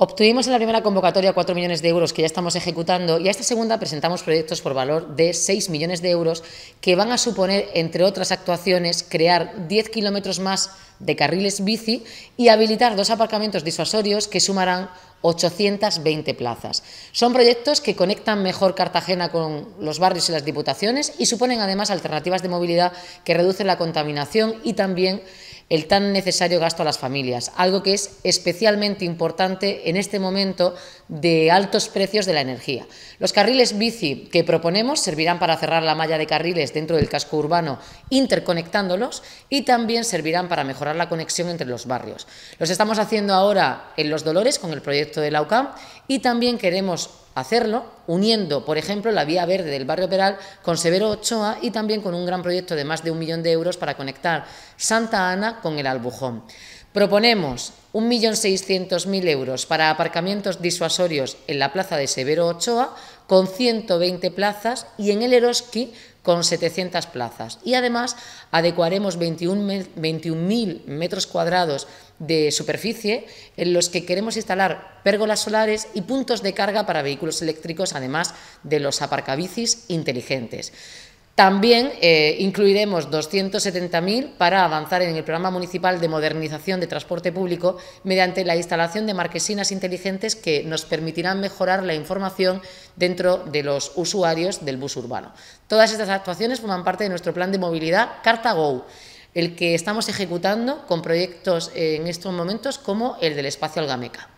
Obtuvimos en la primera convocatoria 4 millones de euros que ya estamos ejecutando, y a esta segunda presentamos proyectos por valor de 6 millones de euros que van a suponer, entre otras actuaciones, crear 10 kilómetros más de carriles bici y habilitar 2 aparcamientos disuasorios que sumarán 820 plazas. Son proyectos que conectan mejor Cartagena con los barrios y las diputaciones y suponen además alternativas de movilidad que reducen la contaminación y también el tan necesario gasto a las familias, algo que es especialmente importante en este momento de altos precios de la energía. Los carriles bici que proponemos servirán para cerrar la malla de carriles dentro del casco urbano, interconectándolos, y también servirán para mejorar la conexión entre los barrios. Los estamos haciendo ahora en Los Dolores con el proyecto de la UCAM, y también queremos hacerlo uniendo, por ejemplo, la Vía Verde del Barrio Peral con Severo Ochoa y también con un gran proyecto de más de 1 millón de euros para conectar Santa Ana con el Albujón. Proponemos 1.600.000 euros para aparcamientos disuasorios en la plaza de Severo Ochoa con 120 plazas y en el Eroski con 700 plazas. Y además adecuaremos 21.000 metros cuadrados de superficie en los que queremos instalar pérgolas solares y puntos de carga para vehículos eléctricos, además de los aparcabicis inteligentes. También incluiremos 270.000 para avanzar en el programa municipal de modernización de transporte público mediante la instalación de marquesinas inteligentes que nos permitirán mejorar la información dentro de los usuarios del bus urbano. Todas estas actuaciones forman parte de nuestro plan de movilidad Carta Go, el que estamos ejecutando con proyectos en estos momentos como el del Espacio Algameca.